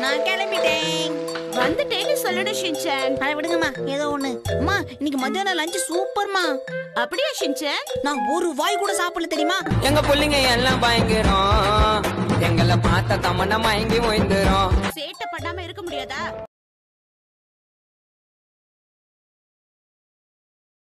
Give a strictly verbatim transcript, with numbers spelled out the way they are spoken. நான் கிளம்பிட்டேன். வந்துட்டேன்னு சொல்லுட ஷின்சான். அதை விடுங்கம்மா, ஏதோ ஒண்ணு. அம்மா, இன்னைக்கு மத்தியானம் லஞ்சு சூப்பர்மா. அப்படியே ஷின்சான், நான் ஒரு வாய் கூட சாப்பிடல தெரியுமா. எங்க பிள்ளைங்க எல்லாம் பயங்கரம், எங்களை பார்த்த தமன்னா மயங்கி ஓய்ந்துரும். சேட்டை பண்ணாம இருக்க முடியாதா?